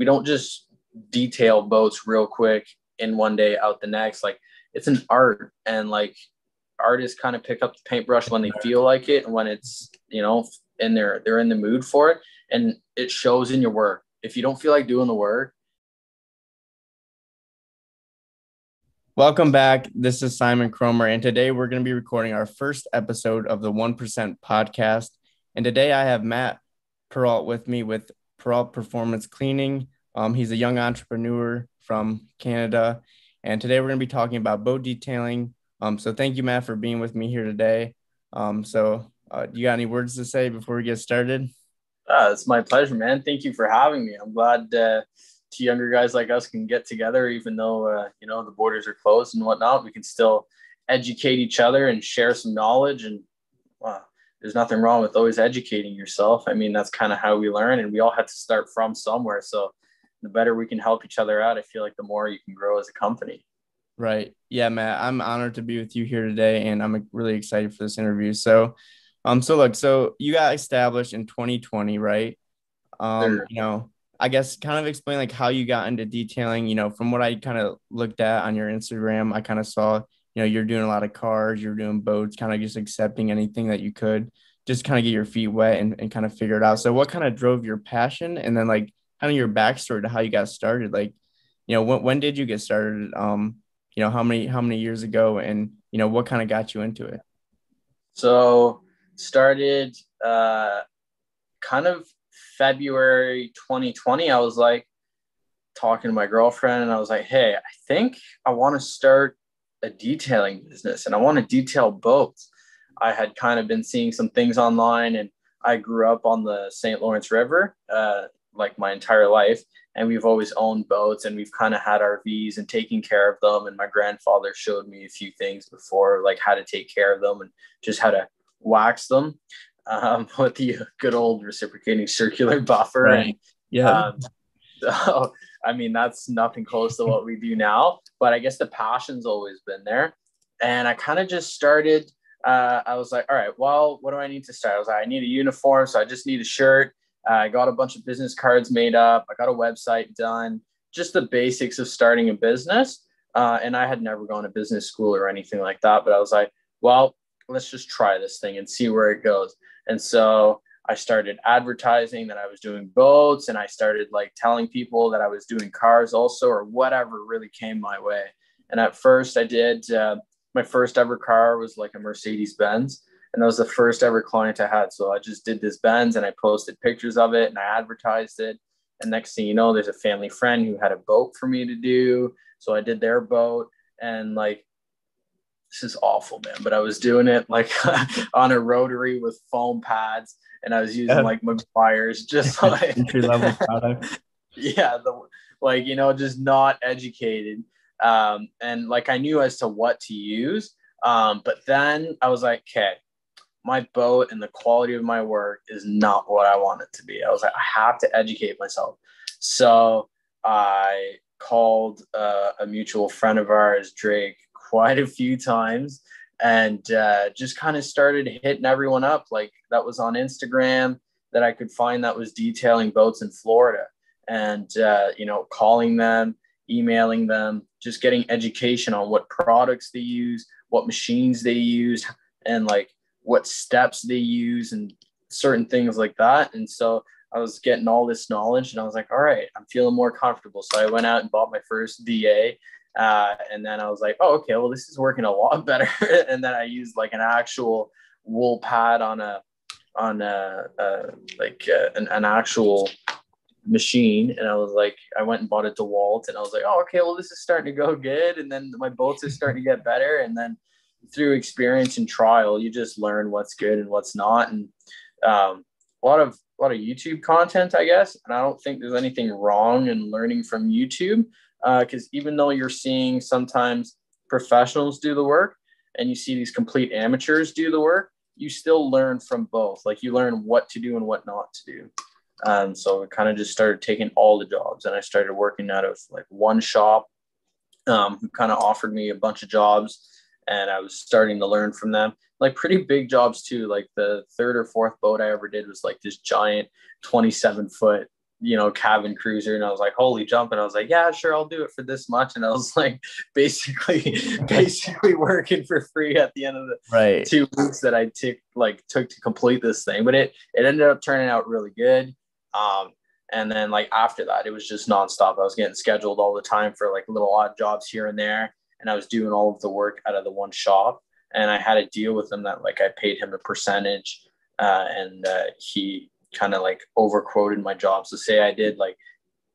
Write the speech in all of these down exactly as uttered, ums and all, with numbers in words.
we don't just detail boats real quick in one day, out the next. Like, it's an art, and like artists kind of pick up the paintbrush when they feel like it, and when it's, you know, in there, they're in the mood for it, and it shows in your work. If you don't feel like doing the work. Welcome back. This is Simon Kromer, and today we're going to be recording our first episode of the one percent podcast. And today I have Mat Perreault with me with Perreault Performance Cleaning. Um, he's a young entrepreneur from Canada, and today we're going to be talking about boat detailing. Um, so thank you, Mat, for being with me here today. Um, so uh, you got any words to say before we get started? Uh, it's my pleasure, man. Thank you for having me. I'm glad uh, two younger guys like us can get together, even though, uh, you know, the borders are closed and whatnot. We can still educate each other and share some knowledge. And wow, there's nothing wrong with always educating yourself. I mean, that's kind of how we learn, and we all have to start from somewhere. So the better we can help each other out, I feel like the more you can grow as a company. Right. Yeah, Mat, I'm honored to be with you here today, and I'm really excited for this interview. So, um, so look, so you got established in twenty twenty, right? Um, sure. You know, I guess kind of explain like how you got into detailing. You know, from what I kind of looked at on your Instagram, I kind of saw, you know, you're doing a lot of cars, you're doing boats, kind of just accepting anything that you could, just kind of get your feet wet and, and kind of figure it out. So what kind of drove your passion, and then like kind of your backstory to how you got started? Like, you know, when when did you get started? Um. You know, how many how many years ago, and, you know, what kind of got you into it? So started uh, kind of February twenty twenty. I was like talking to my girlfriend, and I was like, hey, I think I want to start a detailing business, and I want to detail boats. I had kind of been seeing some things online, and I grew up on the Saint Lawrence River, uh, like my entire life. And we've always owned boats, and we've kind of had R Vs and taken care of them. And my grandfather showed me a few things before, like how to take care of them and just how to wax them um, with the good old reciprocating circular buffer. Right. And, yeah. Um, so, I mean, that's nothing close to what we do now, but I guess the passion's always been there. And I kind of just started, uh, I was like, all right, well, what do I need to start? I was like, I need a uniform. So I just need a shirt. I got a bunch of business cards made up. I got a website done, just the basics of starting a business. Uh, and I had never gone to business school or anything like that. But I was like, well, let's just try this thing and see where it goes. And so I started advertising that I was doing boats, and I started like telling people that I was doing cars also, or whatever really came my way. And at first I did, uh, my first ever car was like a Mercedes Benz. And that was the first ever client I had. So I just did this Benz, and I posted pictures of it, and I advertised it. And next thing you know, there's a family friend who had a boat for me to do. So I did their boat, and like, this is awful, man. But I was doing it like on a rotary with foam pads, and I was using yeah. like Meguiar's, just like entry level product. Yeah, the, like, you know, just not educated. Um, and like I knew as to what to use. Um, but then I was like, okay, my boat and the quality of my work is not what I want it to be. I was like, I have to educate myself. So I called uh, a mutual friend of ours, Drake, quite a few times, and uh, just kind of started hitting everyone up. Like, that was on Instagram that I could find that was detailing boats in Florida, and, uh, you know, calling them, emailing them, just getting education on what products they use, what machines they use, and like, what steps they use and certain things like that. And so I was getting all this knowledge, and I was like, all right, I'm feeling more comfortable. So I went out and bought my first D A. Uh, and then I was like, oh, okay, well, this is working a lot better. And then I used like an actual wool pad on a, on a, uh, like a, an, an actual machine. And I was like, I went and bought a DeWalt, and I was like, oh, okay, well, this is starting to go good. And then my bolts are starting to get better. And then through experience and trial, you just learn what's good and what's not. And um, a lot of, a lot of YouTube content, I guess. And I don't think there's anything wrong in learning from YouTube. Uh, cause even though you're seeing sometimes professionals do the work, and you see these complete amateurs do the work, you still learn from both. Like, you learn what to do and what not to do. Um, so I kind of just started taking all the jobs, and I started working out of like one shop um, who kind of offered me a bunch of jobs. And I was starting to learn from them, like pretty big jobs too. Like the third or fourth boat I ever did was like this giant twenty-seven foot you know, cabin cruiser, and I was like, holy jump. And I was like, yeah, sure, I'll do it for this much. And I was like, basically, basically working for free at the end of the right. two weeks that I took, like took to complete this thing. But it, it ended up turning out really good. Um, and then like after that, it was just nonstop. I was getting scheduled all the time for like little odd jobs here and there. And I was doing all of the work out of the one shop, and I had a deal with him that like I paid him a percentage. Uh, and uh, he kind of like overquoted my job. So say I did like,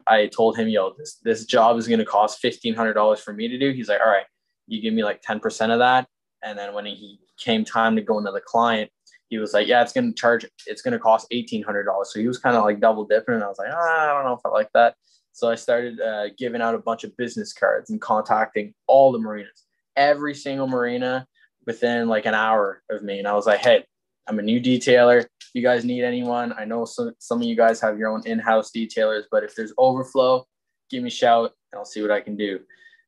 I told him, yo, this, this job is going to cost fifteen hundred dollars for me to do. He's like, all right, you give me like ten percent of that. And then when he came time to go into the client, he was like, yeah, it's going to charge, it's going to cost eighteen hundred dollars. So he was kind of like double dipping. And I was like, ah, I don't know if I like that. So I started uh, giving out a bunch of business cards and contacting all the marinas, every single marina within like an hour of me. And I was like, hey, I'm a new detailer. If you guys need anyone, I know some, some of you guys have your own in-house detailers, but if there's overflow, give me a shout and I'll see what I can do.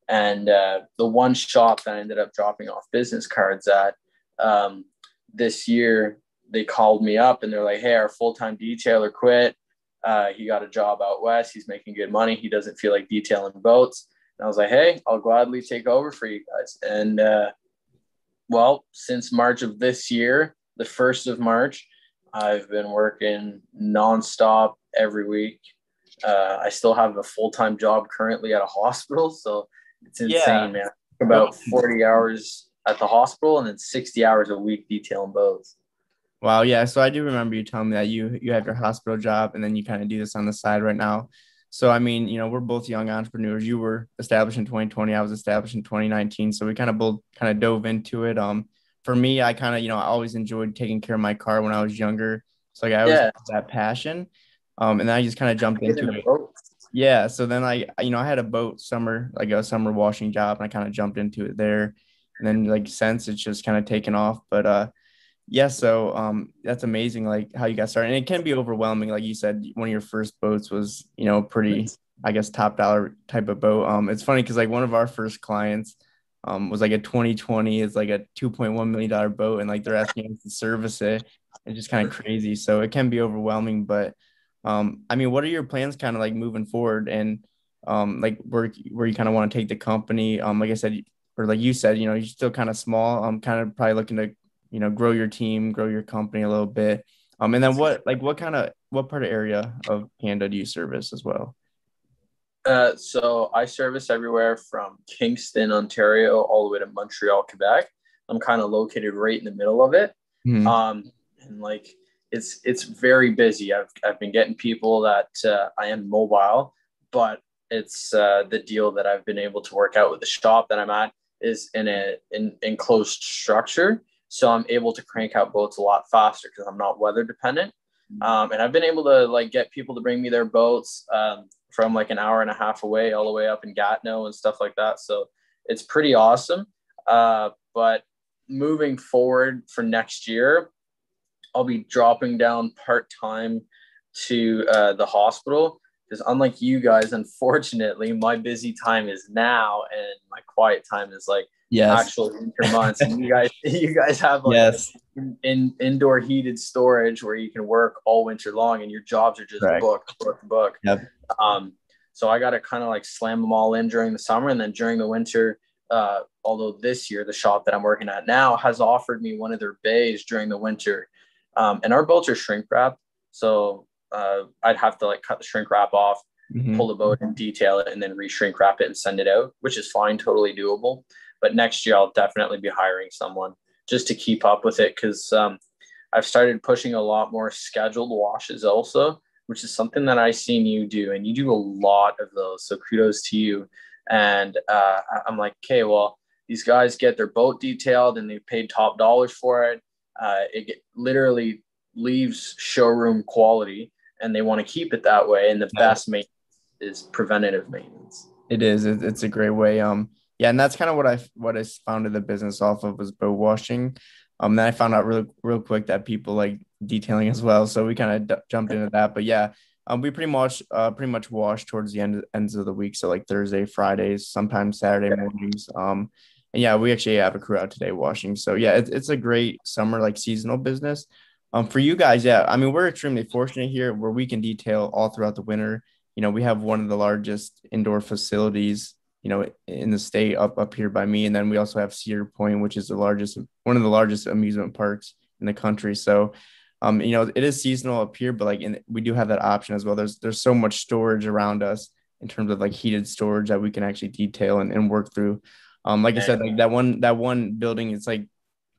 And uh, the one shop that I ended up dropping off business cards at, um, this year, they called me up and they're like, hey, our full-time detailer quit. Uh, he got a job out west. He's making good money. He doesn't feel like detailing boats. And I was like, hey, I'll gladly take over for you guys. And, uh, well, since March of this year, the first of March, I've been working nonstop every week. Uh, I still have a full-time job currently at a hospital. So it's insane, yeah. man. About forty hours at the hospital and then sixty hours a week detailing boats. Wow. Yeah. So I do remember you telling me that you, you have your hospital job and then you kind of do this on the side right now. So, I mean, you know, we're both young entrepreneurs. You were established in twenty twenty. I was established in twenty nineteen. So we kind of both kind of dove into it. Um, for me, I kind of, you know, I always enjoyed taking care of my car when I was younger. So like I always yeah. had that passion. Um, and then I just kind of jumped into in it. Boat. Yeah. So then I, you know, I had a boat summer, like a summer washing job, and I kind of jumped into it there. And then like since it's just kind of taken off, but, uh, yeah. So um, that's amazing, like how you got started. And it can be overwhelming. Like you said, one of your first boats was, you know, pretty, I guess, top dollar type of boat. Um, it's funny because like one of our first clients um, was like a twenty twenty. It's like a two point one million dollars boat. And like they're asking us to service it. It's just kind of crazy. So it can be overwhelming. But um, I mean, what are your plans kind of like moving forward? And um, like where, where you kind of want to take the company? Um, like I said, or like you said, you know, you're still kind of small. I'm kind of probably looking to, you know, grow your team, grow your company a little bit. Um, and then what, like what kind of, what part of area of Canada do you service as well? Uh, so I service everywhere from Kingston, Ontario, all the way to Montreal, Quebec. I'm kind of located right in the middle of it. Mm-hmm. Um, and like, it's, it's very busy. I've, I've been getting people that uh, I am mobile, but it's uh, the deal that I've been able to work out with the shop that I'm at is in a, in enclosed structure. So I'm able to crank out boats a lot faster because I'm not weather dependent. Um, and I've been able to like get people to bring me their boats um, from like an hour and a half away all the way up in Gatineau and stuff like that. So it's pretty awesome. Uh, but moving forward for next year, I'll be dropping down part-time to uh, the hospital because unlike you guys, unfortunately, my busy time is now and my quiet time is like, yes. actual winter months. And you guys, you guys have like yes. in, in indoor heated storage where you can work all winter long, and your jobs are just right. book, book, book. Yep. Um, so I got to kind of like slam them all in during the summer, and then during the winter. Uh, although this year the shop that I'm working at now has offered me one of their bays during the winter, um, and our boats are shrink wrapped, so uh, I'd have to like cut the shrink wrap off, mm-hmm. pull the boat and detail it, and then re-shrink wrap it and send it out, which is fine, totally doable. But next year, I'll definitely be hiring someone just to keep up with it because um, I've started pushing a lot more scheduled washes also, which is something that I've seen you do. And you do a lot of those. So kudos to you. And uh, I'm like, okay, well, these guys get their boat detailed and they paid top dollars for it. Uh, it get, literally leaves showroom quality and they want to keep it that way. And the best maintenance is preventative maintenance. It is. It's a great way. Um. Yeah, and that's kind of what I what I founded the business off of was boat washing. Um, then I found out real real quick that people like detailing as well, so we kind of d- jumped into that. But yeah, um, we pretty much uh pretty much wash towards the end ends of the week, so like Thursday, Fridays, sometimes Saturday mornings. Um, and yeah, we actually have a crew out today washing. So yeah, it's it's a great summer like seasonal business. Um, for you guys, yeah, I mean, we're extremely fortunate here. We're weak in detail all throughout the winter. You know, we have one of the largest indoor facilities, you know, in the state up, up here by me. And then we also have Cedar Point, which is the largest, one of the largest amusement parks in the country. So, um, you know, it is seasonal up here, but like in, we do have that option as well. There's, there's so much storage around us in terms of like heated storage that we can actually detail and, and work through. Um, like I said, like that one, that one building, it's like,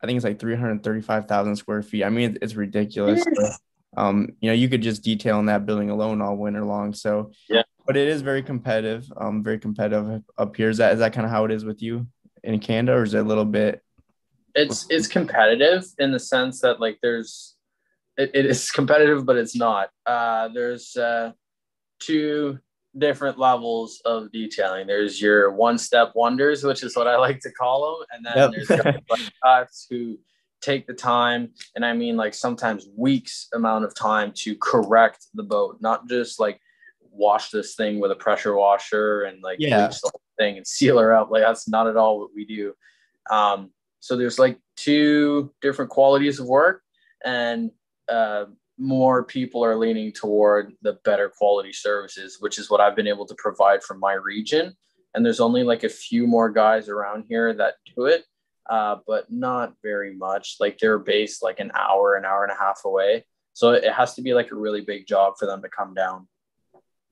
I think it's like three hundred thirty-five thousand square feet. I mean, it's, it's ridiculous. Yes. But, um, you know, you could just detail in that building alone all winter long. So, yeah, but it is very competitive, um, very competitive up here. Is that, is that kind of how it is with you in Canada, or is it a little bit? It's, it's competitive in the sense that like, there's, it, it is competitive, but it's not, uh, there's, uh, two different levels of detailing. There's your one-step wonders, which is what I like to call them, and then yep. There's guys like us who take the time, and I mean like sometimes weeks amount of time to correct the boat, not just like wash this thing with a pressure washer and like yeah. bleach the whole thing and seal her up. Like that's not at all what we do. Um, so there's like two different qualities of work, and uh more people are leaning toward the better quality services, which is what I've been able to provide from my region. And there's only like a few more guys around here that do it, uh, but not very much. Like they're based like an hour, an hour and a half away. So it has to be like a really big job for them to come down.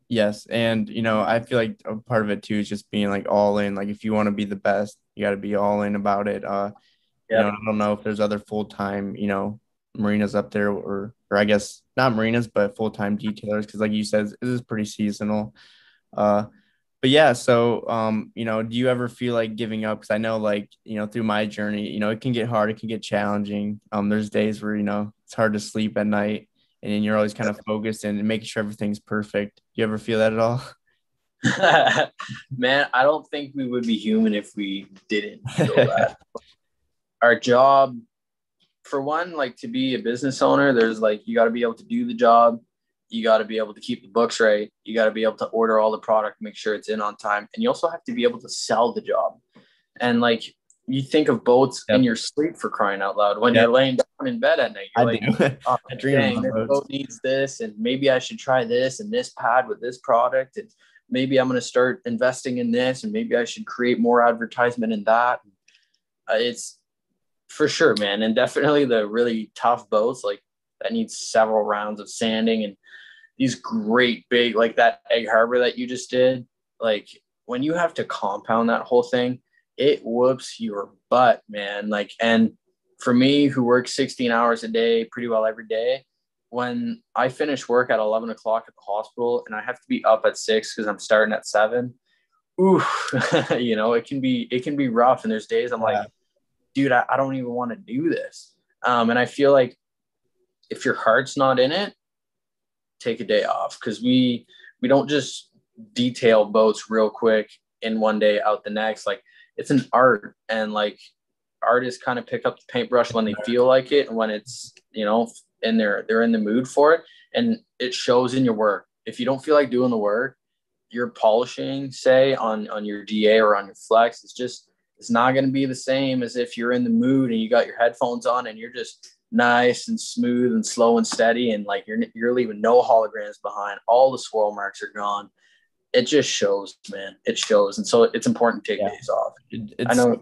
Yes. And, you know, I feel like a part of it too is just being like all in. Like if you want to be the best, you got to be all in about it. Uh, yeah. You know, I don't know if there's other full-time, you know, marinas up there, or or I guess not marinas but full-time detailers, because like you said, this is pretty seasonal. Uh but yeah, so um you know, do you ever feel like giving up? Because I know like, you know, through my journey, you know, it can get hard, it can get challenging. Um there's days where, you know, it's hard to sleep at night, and then you're always kind of focused and making sure everything's perfect. You ever feel that at all? Man, I don't think we would be human if we didn't feel that. Our job, for one, like to be a business owner, there's like, you got to be able to do the job. You got to be able to keep the books right. You got to be able to order all the product, make sure it's in on time. And you also have to be able to sell the job. And like, you think of boats yep. in your sleep, for crying out loud, when yep. you're laying down in bed at night. You're I like, do. Oh, I dream dang, this boats. boat needs this. And maybe I should try this and this pad with this product. And maybe I'm going to start investing in this. And maybe I should create more advertisement in that. Uh, it's, for sure, man. And definitely the really tough boats, like that needs several rounds of sanding, and these great big, like that Egg Harbor that you just did, like when you have to compound that whole thing, it whoops your butt, man. Like, and for me who works sixteen hours a day, pretty well every day, when I finish work at eleven o'clock at the hospital and I have to be up at six because I'm starting at seven. Ooh, you know, it can be, it can be rough. And there's days I'm yeah. like, dude, I, I don't even want to do this. Um, and I feel like if your heart's not in it, take a day off. Cause we, we don't just detail boats real quick in one day out the next. Like it's an art, and like artists kind of pick up the paintbrush when they feel like it. And when it's, you know, and they're, they're in the mood for it, and it shows in your work. If you don't feel like doing the work, you're polishing, say on, on your D A or on your Flex, it's just, it's not going to be the same as if you're in the mood and you got your headphones on and you're just nice and smooth and slow and steady. And like, you're, you're leaving no holograms behind. All the swirl marks are gone. It just shows, man, it shows. And so it's important to take yeah. days off. It's, I know.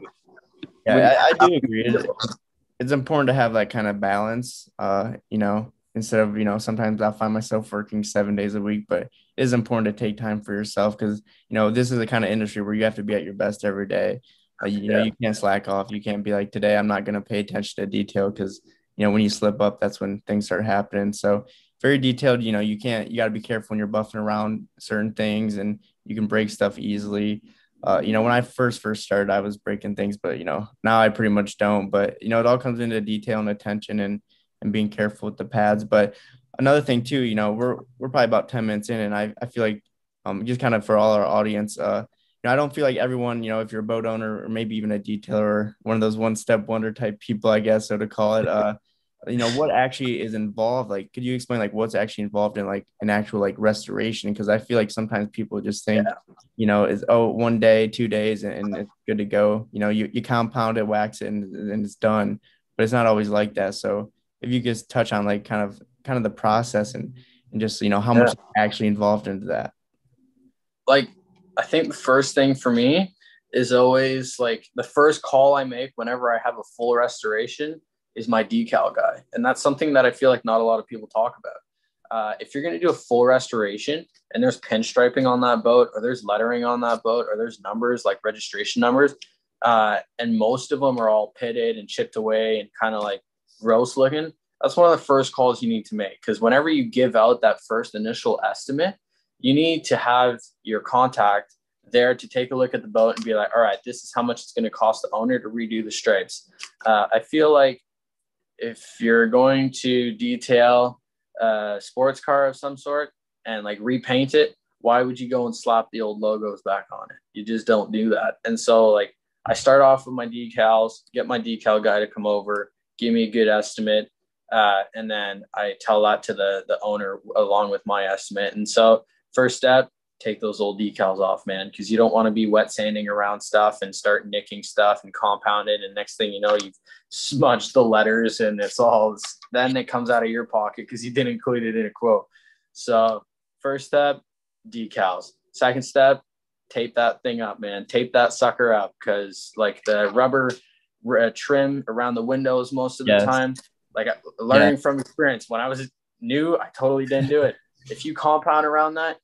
Yeah, I, I do agree. It's, it's important to have that kind of balance, uh, you know, instead of, you know, sometimes I find myself working seven days a week, but it is important to take time for yourself. Cause you know, this is the kind of industry where you have to be at your best every day. Uh, you know, yeah. you can't slack off. You can't be like, today I'm not going to pay attention to detail, because, you know, when you slip up, that's when things start happening. So very detailed, you know, you can't, you got to be careful when you're buffing around certain things, and you can break stuff easily. Uh, you know, when I first, first started, I was breaking things, but, you know, now I pretty much don't. But, you know, it all comes into detail and attention and, and being careful with the pads. But another thing too, you know, we're, we're probably about ten minutes in, and I, I feel like um, just kind of for all our audience, uh, you know, I don't feel like everyone, you know, if you're a boat owner or maybe even a detailer, or one of those one-step wonder type people, I guess, so to call it, uh, you know, what actually is involved? Like, could you explain like what's actually involved in like an actual like restoration? Cause I feel like sometimes people just think, yeah. you know, is, oh, one day, two days, and, and it's good to go. You know, you, you compound it, wax it, and, and it's done, but it's not always like that. So if you could touch on like kind of kind of the process and, and just, you know, how yeah. much actually involved into that. Like, I think the first thing for me is always like the first call I make whenever I have a full restoration is my decal guy. And that's something that I feel like not a lot of people talk about. Uh, if you're going to do a full restoration and there's pinstriping on that boat, or there's lettering on that boat, or there's numbers like registration numbers, uh, and most of them are all pitted and chipped away and kind of like gross looking, that's one of the first calls you need to make. Because whenever you give out that first initial estimate, you need to have your contact there to take a look at the boat and be like, all right, this is how much it's going to cost the owner to redo the stripes. Uh, I feel like if you're going to detail a sports car of some sort and like repaint it, why would you go and slap the old logos back on it? You just don't do that. And so like I start off with my decals, get my decal guy to come over, give me a good estimate. Uh, and then I tell that to the, the owner along with my estimate. And so first step, take those old decals off, man, because you don't want to be wet sanding around stuff and start nicking stuff and compound it. And next thing you know, you've smudged the letters and it's all, then it comes out of your pocket because you didn't include it in a quote. So first step, decals. Second step, tape that thing up, man. Tape that sucker up, because like the rubber uh, trim around the windows most of yes. the time, like learning yeah. from experience, when I was new, I totally didn't do it. If you compound around that,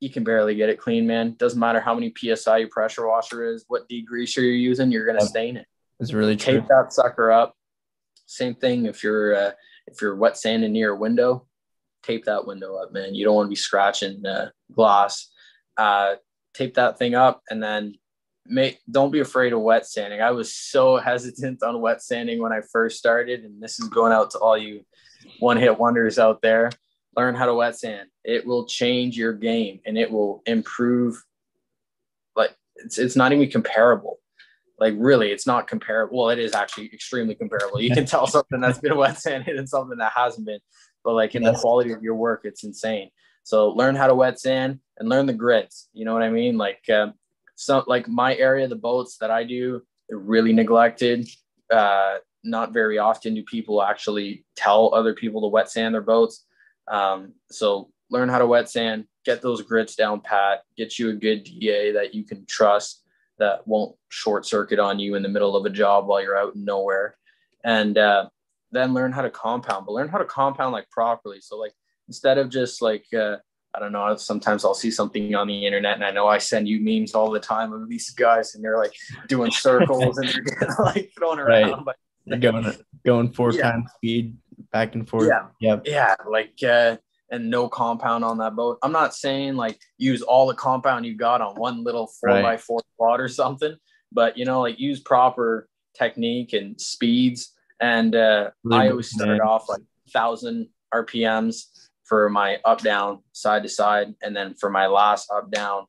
you can barely get it clean, man. Doesn't matter how many P S I your pressure washer is, what degreaser you're using, you're going to stain it. It's really true. Tape that sucker up. Same thing. If you're, uh, if you're wet sanding near a window, tape that window up, man. You don't want to be scratching uh, glass. Uh, tape that thing up, and then make, don't be afraid of wet sanding. I was so hesitant on wet sanding when I first started. And this is going out to all you one hit wonders out there. Learn how to wet sand. It will change your game and it will improve. Like it's, it's not even comparable. Like really, it's not comparable. Well, it is actually extremely comparable. You can tell something that's been wet sanded and something that hasn't been, but like in the quality of your work, it's insane. So learn how to wet sand and learn the grids. You know what I mean? Like, um, some, like my area, the boats that I do, they're really neglected. Uh, not very often do people actually tell other people to wet sand their boats. Um, so learn how to wet sand, get those grids down pat, get you a good D A that you can trust that won't short circuit on you in the middle of a job while you're out nowhere. And, uh, then learn how to compound, but learn how to compound like properly. So like, instead of just like, uh, I don't know, sometimes I'll see something on the internet, and I know I send you memes all the time of these guys and they're like doing circles and they're getting, like thrown around, right. But going, going four yeah. times speed. Back and forth. Yeah. Yep. Yeah. Like, uh, and no compound on that boat. I'm not saying like use all the compound you got on one little four right. by four spot or something, but you know, like use proper technique and speeds. And, uh, I always start off like thousand R P Ms for my up, down, side to side. And then for my last up, down,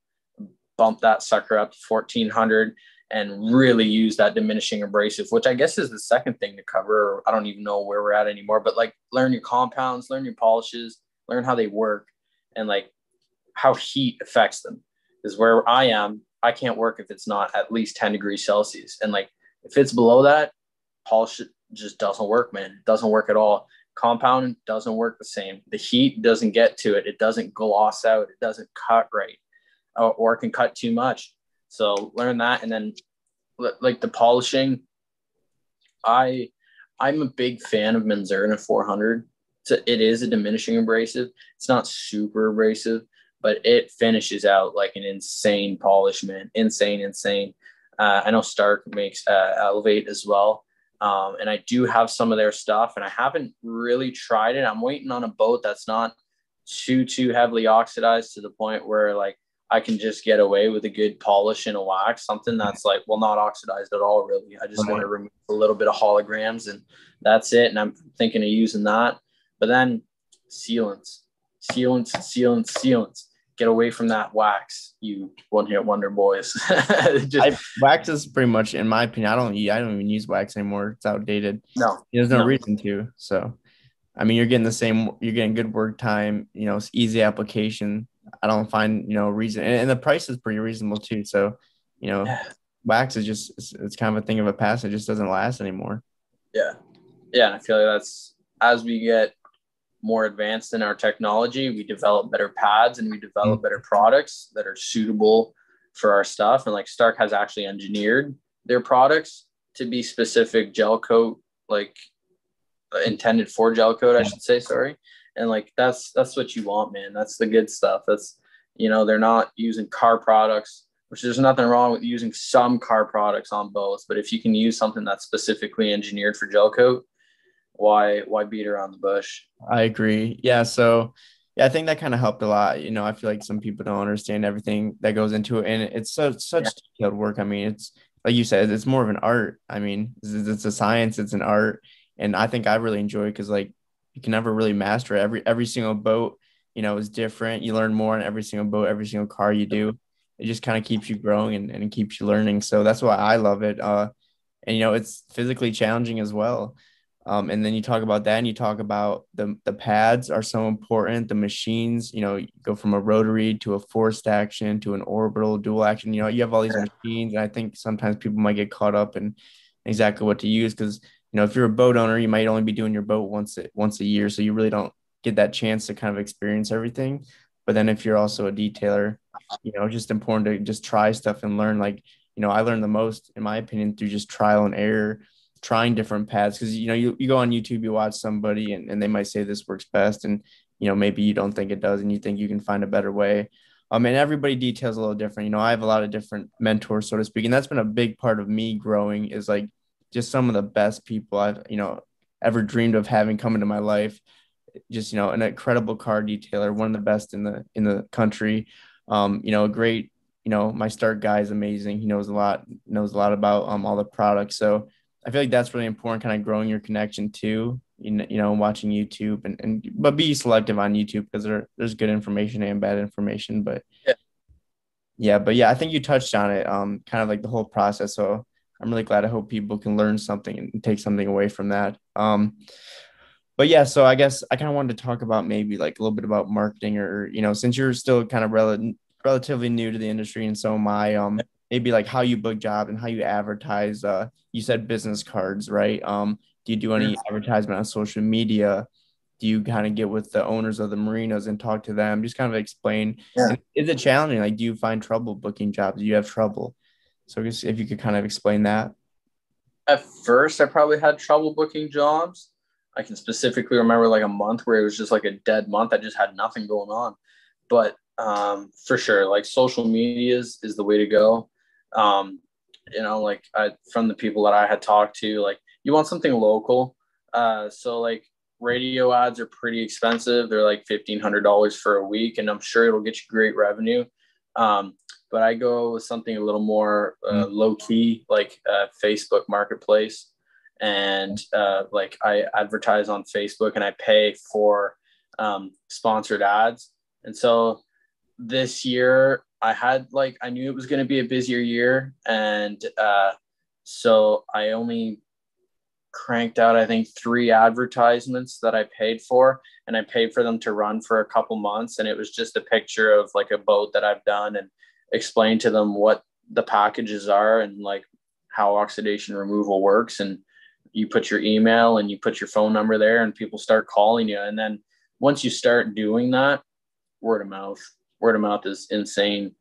bump that sucker up to fourteen hundred and really use that diminishing abrasive, which I guess is the second thing to cover. I don't even know where we're at anymore, but like learn your compounds, learn your polishes, learn how they work, and like how heat affects them. Because where I am, I can't work if it's not at least ten degrees Celsius. And like, if it's below that, polish just doesn't work, man. It doesn't work at all. Compound doesn't work the same. The heat doesn't get to it. It doesn't gloss out. It doesn't cut right, or it can cut too much. So learn that. And then like the polishing, I, I'm a big fan of Menzerna four hundred. So it is a diminishing abrasive. It's not super abrasive, but it finishes out like an insane polish, man. Insane, insane. Uh, I know Stark makes uh, Elevate as well. Um, and I do have some of their stuff, and I haven't really tried it. I'm waiting on a boat that's not too, too heavily oxidized to the point where like, I can just get away with a good polish and a wax, something that's like, well, not oxidized at all, really. I just okay. want to remove a little bit of holograms, and that's it. And I'm thinking of using that. But then sealants, sealants, sealants, sealants. Get away from that wax, you one-hit wonder boys. just, I, wax is pretty much, in my opinion, I don't, I don't even use wax anymore. It's outdated. No, there's no, no reason to. So, I mean, you're getting the same. You're getting good work time. You know, it's easy application. I don't find, you know, reason. And, and the price is pretty reasonable too. So, you know, yeah. wax is just, it's, it's kind of a thing of a past. It just doesn't last anymore. Yeah. Yeah. And I feel like that's as we get more advanced in our technology, we develop better pads and we develop better products that are suitable for our stuff. And like Stark has actually engineered their products to be specific gel coat, like intended for gel coat, I should say, sorry. And like, that's, that's what you want, man. That's the good stuff. That's, you know, they're not using car products, which there's nothing wrong with using some car products on boats, but if you can use something that's specifically engineered for gel coat, why, why beat around the bush? I agree. Yeah. So yeah, I think that kind of helped a lot. You know, I feel like some people don't understand everything that goes into it, and it's such, such yeah. detailed work. I mean, it's like you said, it's more of an art. I mean, it's, it's a science, it's an art. And I think I really enjoy it, 'cause like you can never really master it. Every, every single boat, you know, is different. You learn more in every single boat, every single car you do. It just kind of keeps you growing and, and it keeps you learning. So that's why I love it. Uh, and, you know, it's physically challenging as well. Um, and then you talk about that, and you talk about the the pads are so important. The machines, you know, you go from a rotary to a forced action to an orbital dual action. You know, you have all these machines, and I think sometimes people might get caught up in exactly what to use, because, you know, if you're a boat owner, you might only be doing your boat once a, once a year, so you really don't get that chance to kind of experience everything. But then if you're also a detailer, you know, it's just important to just try stuff and learn. Like, you know, I learned the most, in my opinion, through just trial and error, trying different pads. Because, you know, you, you go on YouTube, you watch somebody, and, and they might say this works best, and, you know, maybe you don't think it does, and you think you can find a better way. Um, and everybody details a little different. You know, I have a lot of different mentors, so to speak, and that's been a big part of me growing, is like just some of the best people I've, you know, ever dreamed of having come into my life. Just, you know, an incredible car detailer, one of the best in the in the country. Um, you know, a great, you know, my Stark guy is amazing. He knows a lot, knows a lot about um all the products. So I feel like that's really important, kind of growing your connection too, you know, you know, watching YouTube and, and but be selective on YouTube, because there, there's good information and bad information. But yeah. yeah, but yeah, I think you touched on it, um, kind of like the whole process. So I'm really glad. I hope people can learn something and take something away from that. Um, but yeah, so I guess I kind of wanted to talk about maybe like a little bit about marketing, or, you know, since you're still kind of rel- relatively new to the industry, and so am I, um, maybe like how you book jobs and how you advertise. Uh, you said business cards, right? Um, do you do any advertisement on social media? Do you kind of get with the owners of the marinas and talk to them? Just kind of explain. Yeah. Is it challenging? Like, do you find trouble booking jobs? Do you have trouble? So I guess if you could kind of explain that. At first, I probably had trouble booking jobs. I can specifically remember like a month where it was just like a dead month. I just had nothing going on. But um, for sure, like social media is, is the way to go. Um, you know, like I, from the people that I had talked to, like you want something local. Uh, so like radio ads are pretty expensive. They're like fifteen hundred dollars for a week, and I'm sure it'll get you great revenue. Um, but I go with something a little more, uh, low key, like, uh, Facebook Marketplace. And, uh, like I advertise on Facebook, and I pay for, um, sponsored ads. And so this year, I had like, I knew it was going to be a busier year. And uh, so I only cranked out, I think, three advertisements that I paid for, and I paid for them to run for a couple months. And it was just a picture of like a boat that I've done, and explained to them what the packages are and like how oxidation removal works. And you put your email and you put your phone number there, and people start calling you. And then once you start doing that, word of mouth. Word of mouth is insane.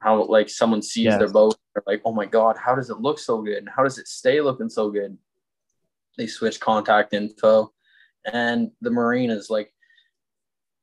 How like someone sees yes. their boat, they're like, oh my God, how does it look so good? And how does it stay looking so good? They switch contact info, and the marinas, like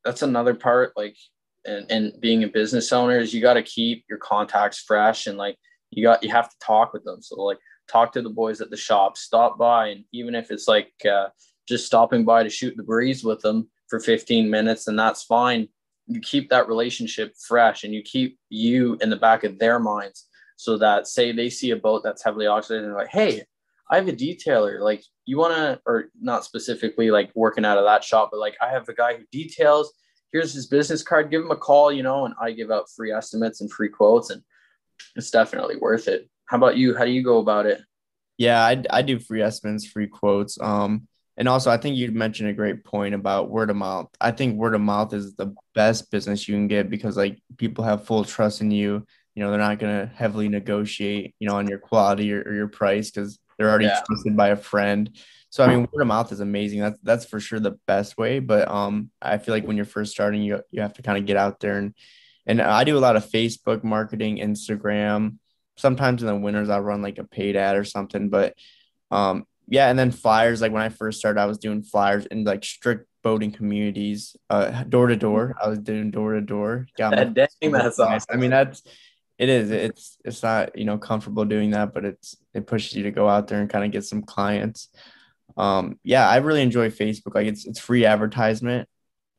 that's another part, like, and, and being a business owner is you got to keep your contacts fresh, and like you got, you have to talk with them. So like talk to the boys at the shop, stop by. And even if it's like uh, just stopping by to shoot the breeze with them for fifteen minutes, and that's fine. You keep that relationship fresh, and you keep you in the back of their minds, so that say they see a boat that's heavily oxidated and they're like, hey, I have a detailer. Like you want to, or not specifically like working out of that shop, but like, I have a guy who details, here's his business card, give him a call, you know, and I give out free estimates and free quotes, and it's definitely worth it. How about you? How do you go about it? Yeah, I, I do free estimates, free quotes. Um, And also, I think you mentioned a great point about word of mouth. I think word of mouth is the best business you can get, because like people have full trust in you. You know, they're not going to heavily negotiate, you know, on your quality or, or your price, because They're already yeah. trusted by a friend. So, I mean, word of mouth is amazing. That's, that's for sure the best way. But um, I feel like when you're first starting, you you have to kind of get out there. And, and I do a lot of Facebook marketing, Instagram. Sometimes in the winters, I'll run like a paid ad or something. But um, yeah, and then flyers. Like when I first started, I was doing flyers in like strict boating communities, uh, door to door. I was doing door to door. Dang, that's awesome. I mean, that's it is. It's it's not, you know, comfortable doing that, but it's it pushes you to go out there and kind of get some clients. Um, yeah, I really enjoy Facebook. Like it's, it's free advertisement,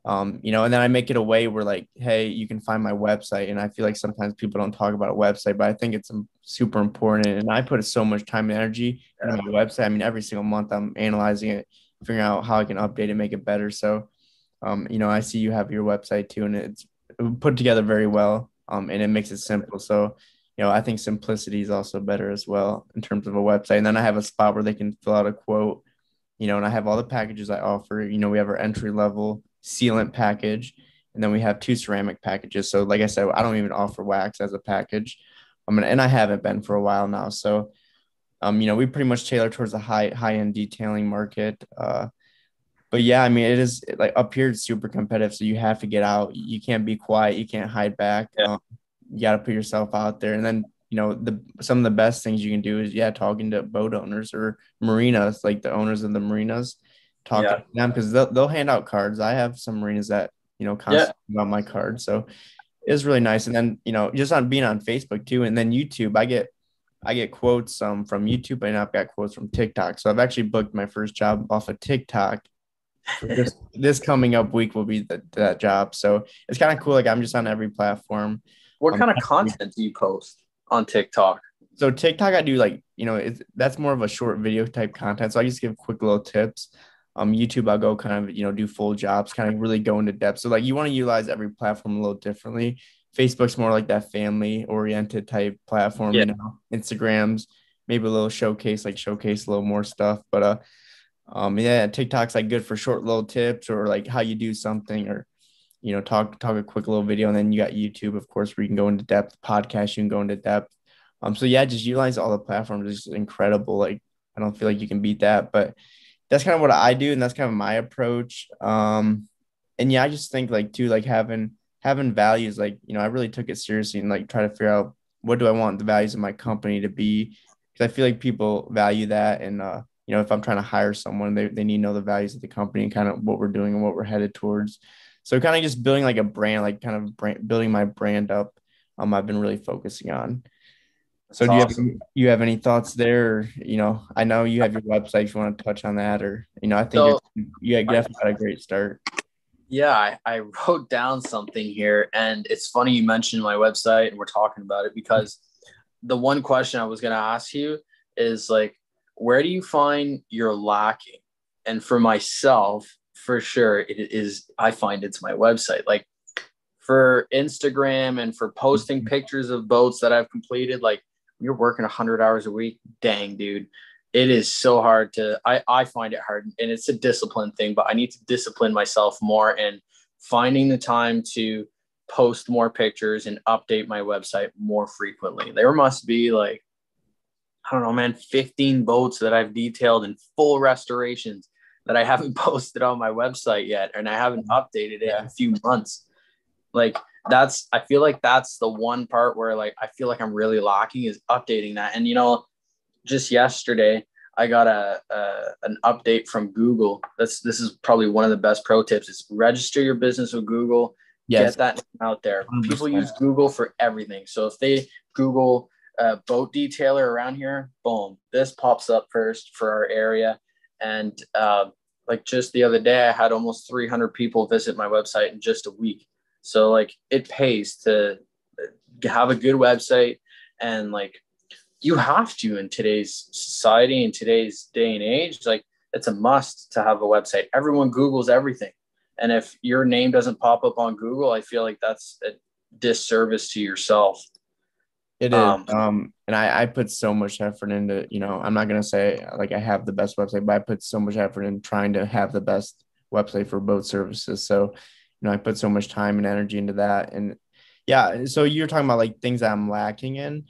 um, you know, and then I make it a way where like, hey, you can find my website. And I feel like sometimes people don't talk about a website, but I think it's super important. And I put so much time and energy into my website. I mean, every single month I'm analyzing it, figuring out how I can update and make it better. So, um, you know, I see you have your website too, and it's put together very well. Um, and it makes it simple. So, you know, I think simplicity is also better as well in terms of a website. And then I have a spot where they can fill out a quote, you know, and I have all the packages I offer. You know, we have our entry level sealant package, and then we have two ceramic packages. So like I said, I don't even offer wax as a package. I mean, and I haven't been for a while now. So, um, you know, we pretty much tailor towards the high, high end detailing market. Uh, but yeah, I mean, it is like up here, it's super competitive. So you have to get out. You can't be quiet. You can't hide back. Yeah. Um, you got to put yourself out there. And then, you know, the some of the best things you can do is, yeah, talking to boat owners or marinas, like the owners of the marinas, talking yeah. to them, because they'll, they'll hand out cards. I have some marinas that, you know, constantly yeah. about my card. So it's really nice. And then, you know, just on being on Facebook too. And then YouTube, I get, I get quotes um, from YouTube, and I've got quotes from TikTok. So I've actually booked my first job off of TikTok. this, this coming up week will be the, that job. So it's kind of cool. Like I'm just on every platform. What um, kind of content do you post on TikTok? So TikTok, I do like, you know, it's, that's more of a short video type content. So I just give quick little tips. Um, YouTube, I'll go kind of, you know, do full jobs, kind of really go into depth. So like you want to utilize every platform a little differently. Facebook's more like that family oriented type platform, yeah. you know, Instagram's maybe a little showcase, like showcase a little more stuff. But, uh, um, yeah, TikTok's like good for short little tips or like how you do something, or you know, talk, talk a quick little video. And then you got YouTube, of course, where you can go into depth. Podcast, you can go into depth. Um, so yeah, just utilize all the platforms. It's incredible. Like, I don't feel like you can beat that, but that's kind of what I do. And that's kind of my approach. Um, and yeah, I just think like too, like having, having values, like, you know, I really took it seriously and like try to figure out, what do I want the values of my company to be? Cause I feel like people value that. And, uh, you know, if I'm trying to hire someone, they, they need to know the values of the company and kind of what we're doing and what we're headed towards. So kind of just building like a brand, like kind of brand, building my brand up. Um, I've been really focusing on. So that's do you awesome. have you have any thoughts there? Or, you know, I know you have your website. If you want to touch on that, or you know, I think so, you definitely got a great start. Yeah, I, I wrote down something here, and it's funny you mentioned my website, and we're talking about it because the one question I was going to ask you is like, where do you find you're lacking? And for myself, for sure, it is. I find it's my website. Like for Instagram and for posting pictures of boats that I've completed, like you're working one hundred hours a week. Dang, dude. It is so hard to, I, I find it hard, and it's a discipline thing, but I need to discipline myself more and finding the time to post more pictures and update my website more frequently. There must be like, I don't know, man, fifteen boats that I've detailed in full restorations that I haven't posted on my website yet, and I haven't updated it yeah. in a few months. Like that's, I feel like that's the one part where like, I feel like I'm really lacking is updating that. And, you know, just yesterday I got a, a an update from Google. That's, this is probably one of the best pro tips is register your business with Google. Yes. Get that out there. one hundred percent. People use Google for everything. So if they Google uh boat detailer around here, boom, this pops up first for our area. And, uh, like just the other day, I had almost three hundred people visit my website in just a week. So like it pays to have a good website, and like you have to in today's society, in today's day and age, like it's a must to have a website. Everyone Googles everything. And if your name doesn't pop up on Google, I feel like that's a disservice to yourself. It is. Um, um, and I, I put so much effort into, you know, I'm not going to say like I have the best website, but I put so much effort in trying to have the best website for boat services. So, you know, I put so much time and energy into that. And yeah, so you're talking about like things that I'm lacking in.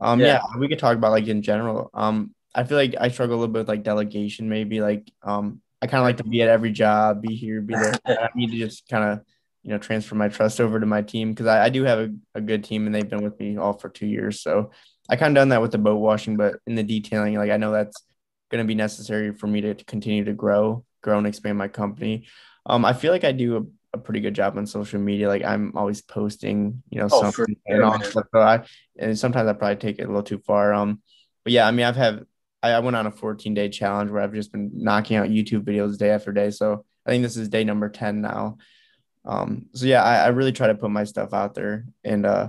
Um, yeah. yeah, we could talk about like in general. Um, I feel like I struggle a little bit with like delegation, maybe like um I kind of like to be at every job, be here, be there. I need to just kind of, you know, transfer my trust over to my team, because I, I do have a, a good team and they've been with me all for two years. So I kind of done that with the boat washing, but in the detailing, like I know that's going to be necessary for me to, to continue to grow, grow and expand my company. Um, I feel like I do a, a pretty good job on social media. Like I'm always posting, you know, oh, something sure. and, all, so I, and sometimes I probably take it a little too far. Um, but yeah, I mean, I've had, I, I went on a fourteen day challenge where I've just been knocking out YouTube videos day after day. So I think this is day number ten now. Um, so yeah, I, I really try to put my stuff out there and, uh,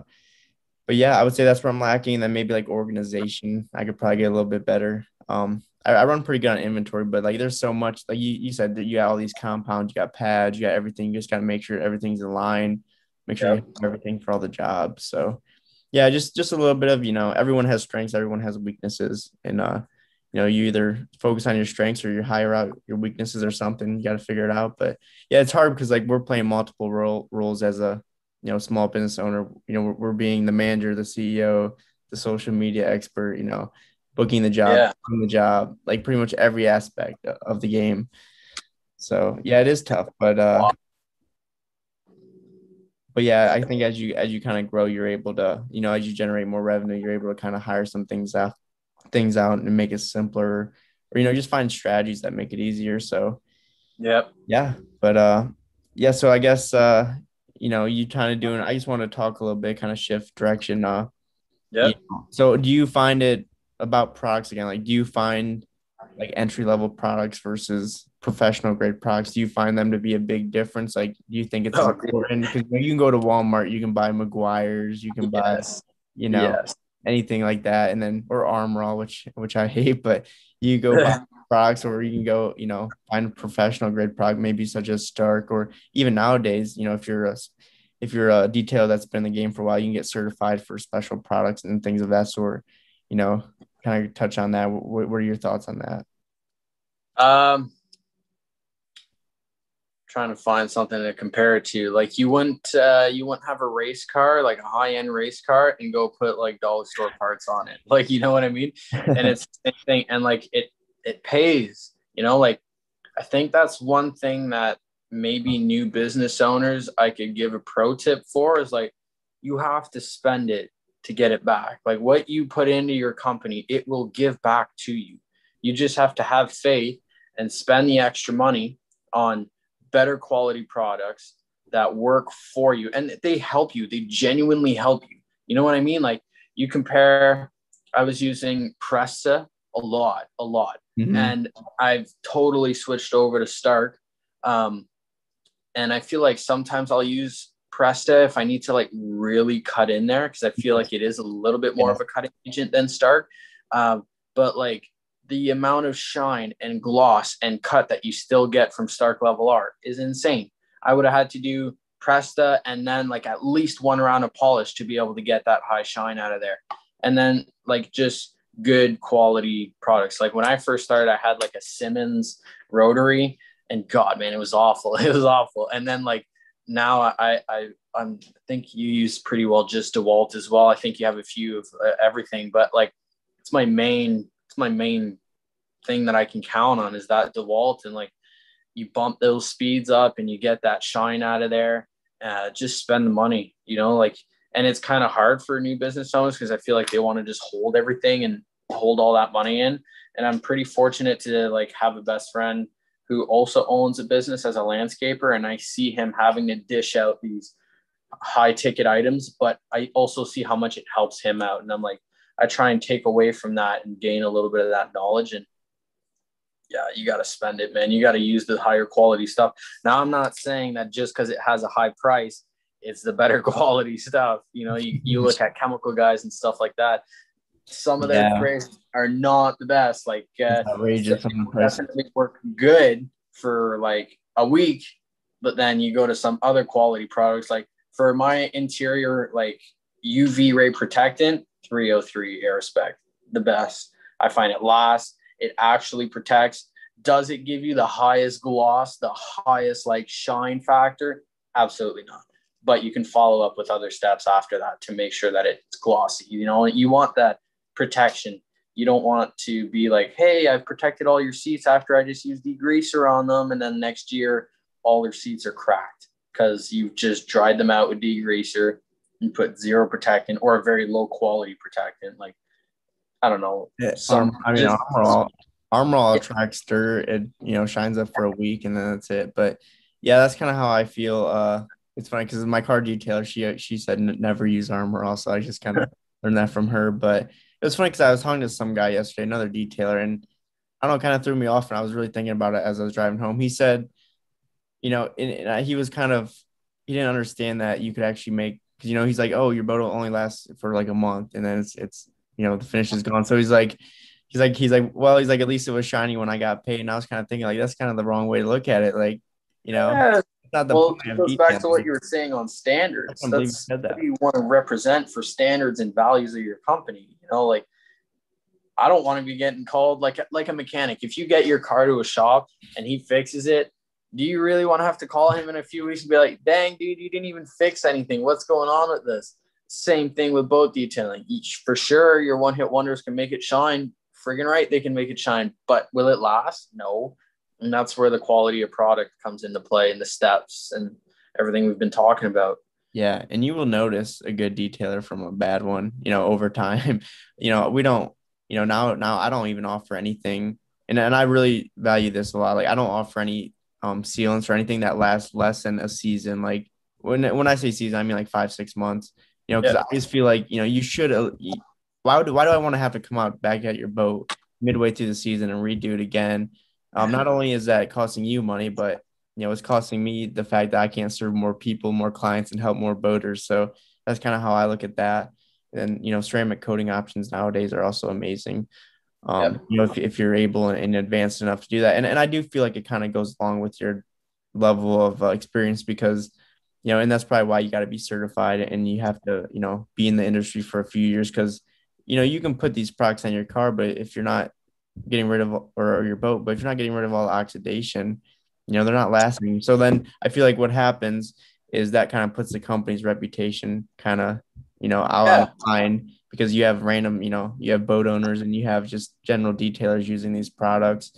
but yeah, I would say that's where I'm lacking. And then maybe like organization, I could probably get a little bit better. Um, I, I run pretty good on inventory, but like there's so much, like you, you said that you got all these compounds, you got pads, you got everything. You just got to make sure everything's in line, make sure yeah. you have everything for all the jobs. So yeah, just, just a little bit of, you know, everyone has strengths, everyone has weaknesses. And, uh, you know, you either focus on your strengths or you hire out your weaknesses or something. You got to figure it out. But yeah, it's hard because like we're playing multiple role, roles as a, you know, small business owner. You know, we're, we're being the manager, the C E O, the social media expert, you know, booking the job, yeah. doing the job, like pretty much every aspect of the game. So yeah, it is tough, but, uh, wow. but yeah, I think as you, as you kind of grow, you're able to, you know, as you generate more revenue, you're able to kind of hire some things out, things out and make it simpler, or, you know, just find strategies that make it easier. So yep. yeah, but, uh, yeah, so I guess, uh, you know, you kind of doing, I just want to talk a little bit, kind of shift direction. Uh, yeah. You know, so do you find it about products again? Like, do you find like entry-level products versus professional grade products? Do you find them to be a big difference? Like, do you think it's oh, important? Because you can go to Walmart, you can buy Meguiar's, you can yes. buy, you know, yes. anything like that. And then, or Armor All, which, which I hate, but you go buy products, or you can go, you know, find a professional grade product, maybe such as Stark, or even nowadays, you know, if you're a, if you're a detail that's been in the game for a while, you can get certified for special products and things of that sort. You know, kind of touch on that. What, what are your thoughts on that? Um, trying to find something to compare it to. Like you wouldn't, uh, you wouldn't have a race car, like a high end race car, and go put like dollar store parts on it. Like, you know what I mean? And it's the same thing. And like it, it pays, you know, like I think that's one thing that maybe new business owners I could give a pro tip for is like, you have to spend it to get it back. Like what you put into your company, it will give back to you. You just have to have faith and spend the extra money on better quality products that work for you. And they help you. They genuinely help you. You know what I mean? Like you compare, I was using Presta a lot, a lot. Mm-hmm. And I've totally switched over to Stark. Um, and I feel like sometimes I'll use Presta if I need to like really cut in there, because I feel like it is a little bit more yeah. of a cutting agent than Stark. Um, but like the amount of shine and gloss and cut that you still get from Stark Level Art is insane. I would have had to do Presta and then like at least one round of polish to be able to get that high shine out of there. And then like just good quality products. Like when I first started, I had like a Simmons rotary, and God, man, it was awful. It was awful. And then like, now I, I, I'm, I think you use pretty well just DeWalt as well. I think you have a few of uh, everything, but like it's my main, it's my main thing that I can count on is that DeWalt, and like you bump those speeds up and you get that shine out of there. Uh, just spend the money, you know, like, and it's kind of hard for new business owners because I feel like they want to just hold everything and hold all that money in. And I'm pretty fortunate to like have a best friend who also owns a business as a landscaper. And I see him having to dish out these high ticket items, but I also see how much it helps him out. And I'm like, I try and take away from that and gain a little bit of that knowledge. And yeah, you got to spend it, man. You got to use the higher quality stuff. Now, I'm not saying that just because it has a high price, it's the better quality stuff. You know, you, you look at Chemical Guys and stuff like that. Some of their yeah. prices are not the best. Like uh, outrageous. Definitely work good for like a week, but then you go to some other quality products. Like for my interior, like U V ray protectant, three oh three AirSpec, the best. I find it lasts. It actually protects. Does it give you the highest gloss, the highest like shine factor? Absolutely not. But you can follow up with other steps after that to make sure that it's glossy. You know, you want that protection, you don't want to be like, hey, I've protected all your seats after I just used degreaser on them, and then next year all their seats are cracked because you've just dried them out with degreaser and put zero protectant or a very low quality protectant. Like, I don't know. Yeah, some, um, I mean, just, Armor All, Armor All attracts dirt. It, you know, shines up for a week and then that's it. But yeah, that's kind of how I feel. Uh, it's funny because my car detailer, she she said n- never use Armor All, so I just kind of learned that from her. But it was funny because I was talking to some guy yesterday, another detailer, and I don't know, kind of threw me off. And I was really thinking about it as I was driving home. He said, you know, and, and I, he was kind of, he didn't understand that you could actually make, because, you know, he's like, oh, your boat will only last for like a month, and then it's, it's, you know, the finish is gone. So he's like, he's like, he's like, well, he's like, at least it was shiny when I got paid. And I was kind of thinking, like, that's kind of the wrong way to look at it. Like, you know, yeah. Not the well, it goes back to what you were saying on standards. That's that. What you want to represent for standards and values of your company. You know, like, I don't want to be getting called like like a mechanic. If you get your car to a shop and he fixes it, do you really want to have to call him in a few weeks and be like, dang, dude, you didn't even fix anything. What's going on with this? Same thing with boat detailing. Each, for sure, your one-hit wonders can make it shine. Friggin' right, they can make it shine. But will it last? No. And that's where the quality of product comes into play, and the steps and everything we've been talking about. Yeah. And you will notice a good detailer from a bad one, you know, over time. You know, we don't, you know, now, now I don't even offer anything. And and I really value this a lot. Like, I don't offer any um, sealants or anything that lasts less than a season. Like, when, when I say season, I mean like five, six months, you know, because yeah. I just feel like, you know, you should, why would, why do I want to have to come out back at your boat midway through the season and redo it again? Um, not only is that costing you money, but, you know, it's costing me the fact that I can't serve more people, more clients, and help more boaters. So that's kind of how I look at that. And, you know, ceramic coating options nowadays are also amazing. Um, yep. You know, if, if you're able and advanced enough to do that. And and I do feel like it kind of goes along with your level of uh, experience because, you know, and that's probably why you got to be certified and you have to, you know, be in the industry for a few years because, you know, you can put these products on your car, but if you're not getting rid of or, or your boat, but if you're not getting rid of all the oxidation, you know, they're not lasting. So then I feel like what happens is that kind of puts the company's reputation kind of, you know, out yeah. of line because you have random, you know, you have boat owners and you have just general detailers using these products.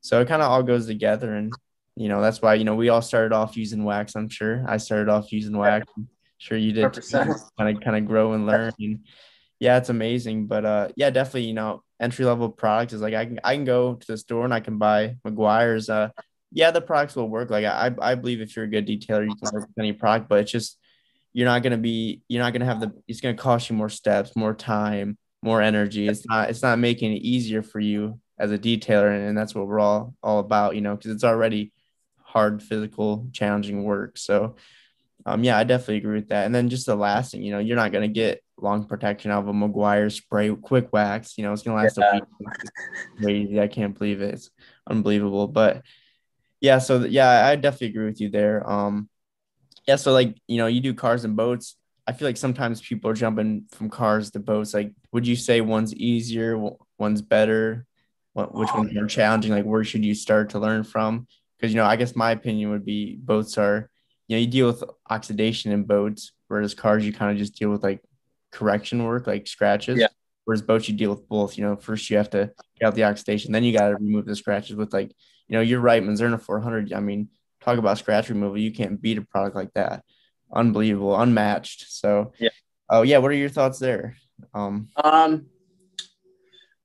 So it kind of all goes together. And, you know, that's why, you know, we all started off using wax. I'm sure I started off using wax. I'm sure you did kind of kind of grow and learn. And yeah, it's amazing. But uh, yeah, definitely, you know, entry level products is like, I can, I can go to the store and I can buy Meguiar's, uh, yeah, the products will work. Like I, I believe if you're a good detailer, you can work with any product, but it's just, you're not going to be, you're not going to have the, it's going to cost you more steps, more time, more energy. It's not, it's not making it easier for you as a detailer. And, and that's what we're all, all about, you know, cause it's already hard, physical, challenging work. So um, yeah, I definitely agree with that. And then just the last thing, you know, you're not going to get long protection out of a Meguiar's spray quick wax, you know, it's going to last yeah. a week. It's crazy. I can't believe it. It's unbelievable, but yeah. So yeah, I definitely agree with you there. Um, yeah. So like, you know, you do cars and boats. I feel like sometimes people are jumping from cars to boats. Like, would you say one's easier, one's better? What, which one's more challenging? Like, where should you start to learn from? Cause you know, I guess my opinion would be boats are, you know, you deal with oxidation in boats, whereas cars, you kind of just deal with like correction work, like scratches. Yeah. Whereas boats, you deal with both, you know, first you have to get out the oxidation, then you got to remove the scratches with like, you know, you're right. Menzerna four hundred. I mean, talk about scratch removal. You can't beat a product like that. Unbelievable, unmatched. So, yeah. Oh yeah. What are your thoughts there? Um, um,